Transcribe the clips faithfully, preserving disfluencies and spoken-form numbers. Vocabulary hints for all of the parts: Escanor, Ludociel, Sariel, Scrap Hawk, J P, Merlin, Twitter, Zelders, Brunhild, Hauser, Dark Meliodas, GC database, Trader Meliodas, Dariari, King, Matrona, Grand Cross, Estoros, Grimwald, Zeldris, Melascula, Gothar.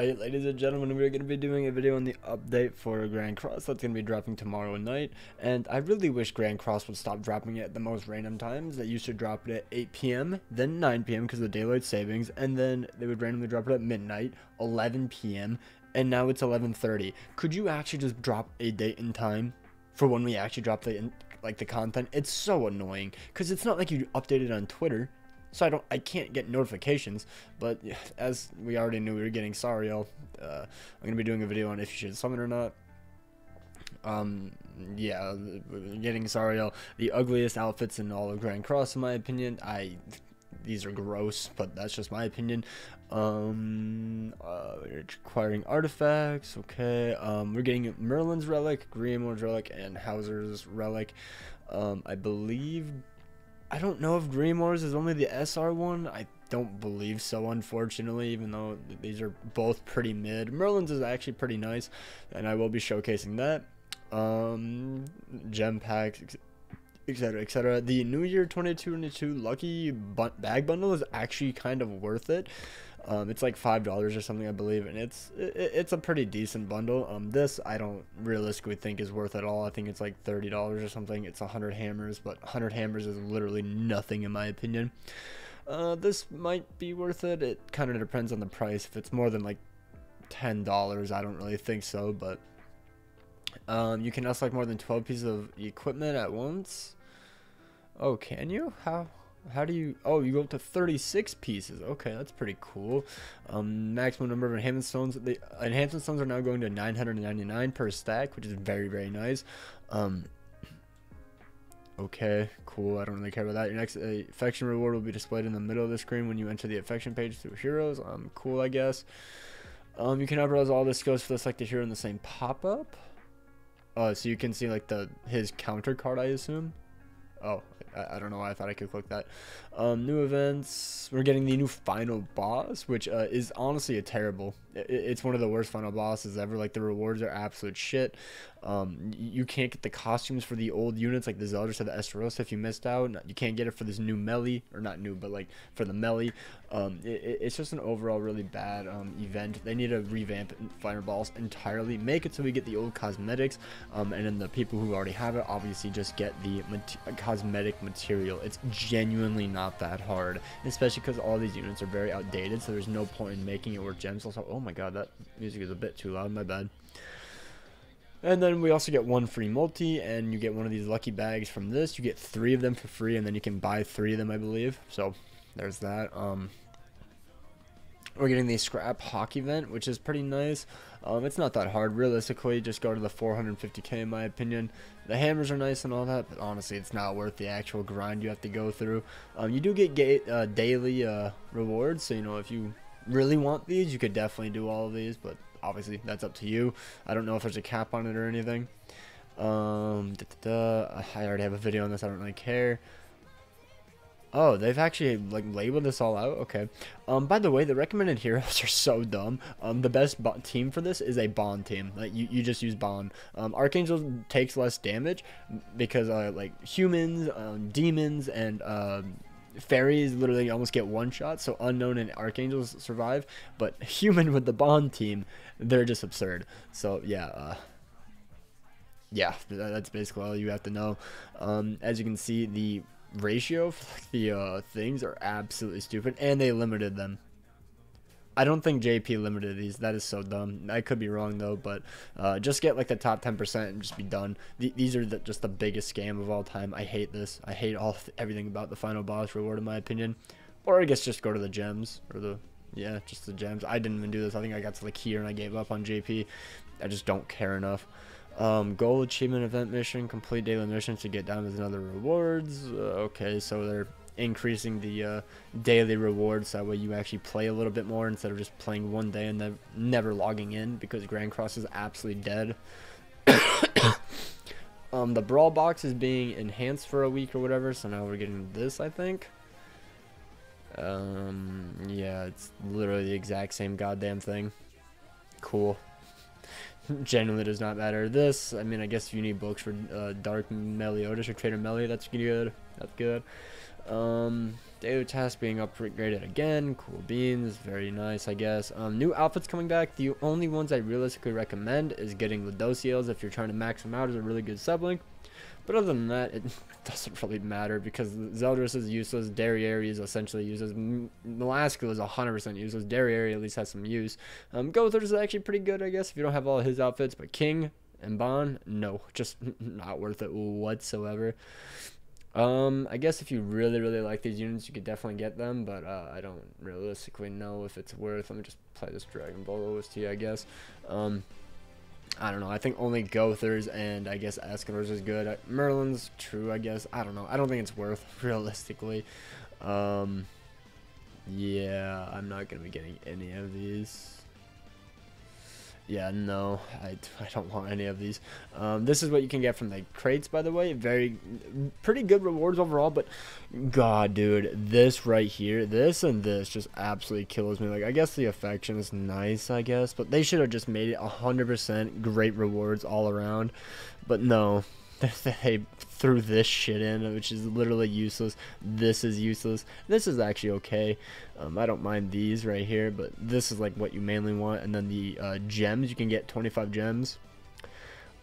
Alright, ladies and gentlemen, we're going to be doing a video on the update for Grand Cross that's going to be dropping tomorrow night, and I really wish Grand Cross would stop dropping it at the most random times. They used to drop it at eight p m, then nine p m because of the daylight savings, and then they would randomly drop it at midnight, eleven p m, and now it's eleven thirty. Could you actually just drop a date and time for when we actually drop the in like the content? It's so annoying, because it's not like you update it on Twitter. So I don't, I can't get notifications, but as we already knew, we were getting Sariel. Uh, I'm gonna be doing a video on if you should summon or not. Um, yeah, getting Sariel, the ugliest outfits in all of Grand Cross, in my opinion. I, these are gross, but that's just my opinion. Um, uh, we're acquiring artifacts, okay. Um, we're getting Merlin's relic, Grimwald's relic, and Hauser's relic. Um, I believe. I don't know if Grimoires is only the S R one. I don't believe so, unfortunately, even though these are both pretty mid. Merlin's is actually pretty nice, and I will be showcasing that. Um, gem packs, et cetera, et cetera. The New Year twenty twenty-two Lucky bu Bag Bundle is actually kind of worth it. Um, it's like five dollars or something, I believe, and it's it, it's a pretty decent bundle. Um, this I don't realistically think is worth at all. I think it's like thirty dollars or something. It's one hundred hammers, but one hundred hammers is literally nothing in my opinion. Uh, this might be worth it. It kind of depends on the price. If it's more than like ten dollars, I don't really think so, but um, you can also like more than twelve pieces of equipment at once. Oh, can you? How? How do you, oh, you go up to thirty-six pieces. Okay, that's pretty cool. Um, maximum number of enhancement stones. The enhancement stones are now going to nine hundred ninety-nine per stack, which is very, very nice. Um, okay, cool. I don't really care about that. Your next uh, affection reward will be displayed in the middle of the screen when you enter the affection page through heroes. Um, cool, I guess. Um, you can browse all the skills for the selected hero in the same pop-up. Uh, so you can see like the his counter card, I assume. Oh, I, I don't know why I thought I could click that. Um, new events. We're getting the new final boss, which uh, is honestly a terrible. It, it's one of the worst final bosses ever. Like, the rewards are absolute shit. Um, you can't get the costumes for the old units, like the Zelders or the Estoros if you missed out. You can't get it for this new melee, or not new, but like for the melee. Um, it, it's just an overall really bad um, event. They need to revamp final boss entirely. Make it so we get the old cosmetics, um, and then the people who already have it obviously just get the cosmetic material. It's genuinely not that hard, especially because all these units are very outdated, so there's no point in making it worth gems. Also, oh my god, that music is a bit too loud, my bad. And then we also get one free multi, and you get one of these lucky bags from this. You get three of them for free, and then you can buy three of them, I believe. So there's that. Um, we're getting the Scrap Hawk event, which is pretty nice. Um, it's not that hard. Realistically, just go to the four hundred fifty K in my opinion. The hammers are nice and all that, but honestly, it's not worth the actual grind you have to go through. Um, you do get ga uh, daily uh, rewards, so you know, if you really want these, you could definitely do all of these, but obviously that's up to you. I don't know if there's a cap on it or anything. Um, da -da -da. I already have a video on this. I don't really care. Oh, they've actually like labeled this all out. Okay. Um, by the way, the recommended heroes are so dumb. Um, the best team for this is a Bond team. Like you, you just use Bond. Um, Archangel takes less damage because uh, like humans, um, demons, and uh, fairies literally almost get one shot. So unknown and archangels survive, but human with the Bond team, they're just absurd. So yeah. Uh, yeah, that's basically all you have to know. Um, as you can see, the ratio for like the uh things are absolutely stupid, and they limited them. I don't think J P limited these. That is so dumb. I could be wrong though, but uh just get like the top ten percent and just be done. Th these are the, just the biggest scam of all time. I hate this. I hate all everything about the final boss reward in my opinion. Or I guess just go to the gems, or the yeah just the gems. I didn't even do this. I think I got to like here and I gave up on J P. I just don't care enough. Um, goal achievement event mission, complete daily missions to get diamonds and other rewards. Uh, okay, so they're increasing the uh, daily rewards, so that way you actually play a little bit more instead of just playing one day and nev never logging in, because Grand Cross is absolutely dead. um, the brawl box is being enhanced for a week or whatever, so now we're getting this, I think. Um, yeah, it's literally the exact same goddamn thing. Cool. Generally does not matter. This, I mean, I guess if you need books for uh, Dark Meliodas or Trader Meliodas, that's good. That's good. Um, daily task being upgraded again. Cool beans. Very nice, I guess. Um, new outfits coming back. The only ones I realistically recommend is getting Ludociel's if you're trying to max them out as a really good sublink. But other than that, it doesn't really matter because Zeldris is useless. Dariari is essentially useless. Melascula is one hundred percent useless. Dariari at least has some use. Um, Gothar is actually pretty good, I guess, if you don't have all his outfits. But King and Bond, no. Just not worth it whatsoever. Um, I guess if you really, really like these units, you could definitely get them. But uh, I don't realistically know if it's worth. Let me just play this Dragon Ball O S T, I guess. Um... I don't know. I think only Gothars and I guess Escanor's is good. Merlin's true, I guess. I don't know. I don't think it's worth realistically. Um, yeah, I'm not gonna be getting any of these. Yeah, no, I, I don't want any of these. Um, this is what you can get from the crates, by the way. Very, pretty good rewards overall, but God, dude, this right here, this and this just absolutely kills me. Like, I guess the affection is nice, I guess, but they should have just made it one hundred percent great rewards all around. But no, they threw this shit in, which is literally useless. This is useless. This is actually okay. Um, I don't mind these right here, but this is like what you mainly want. And then the uh, gems, you can get twenty-five gems.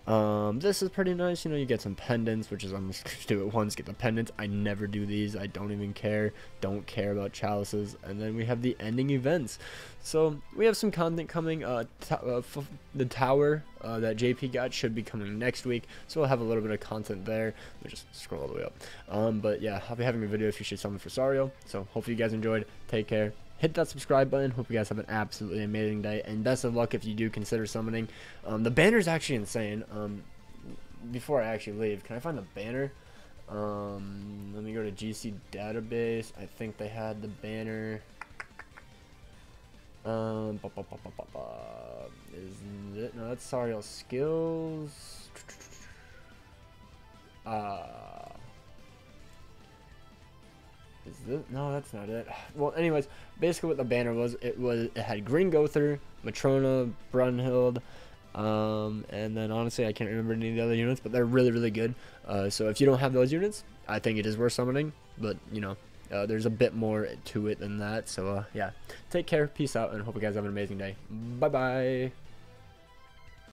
Um, this is pretty nice. You know, you get some pendants, which is I'm just gonna do it once. Get the pendants. I never do these. I don't even care. Don't care about chalices. And then we have the ending events. So we have some content coming. Uh, uh f the tower uh, that J P got should be coming next week. So we'll have a little bit of content there. Let me just scroll all the way up. Um, but yeah, I'll be having a video if you should summon for Sariel. So hopefully you guys enjoyed. Take care. Hit that subscribe button. Hope you guys have an absolutely amazing day, and best of luck if you do consider summoning. Um, the banner's actually insane. Um, before I actually leave, can I find the banner? Um, let me go to G C database. I think they had the banner. Um, ba, ba, ba, ba, ba, ba. Isn't it? No, that's Sariel skills. Ah. Uh, Is this? No, that's not it. Well, anyways, basically what the banner was, it was it had Green Gothar, Matrona, Brunhild, um, and then honestly I can't remember any of the other units, but they're really, really good. Uh, so if you don't have those units, I think it is worth summoning, but you know, uh, there's a bit more to it than that. So uh, yeah, take care, peace out, and hope you guys have an amazing day. Bye bye.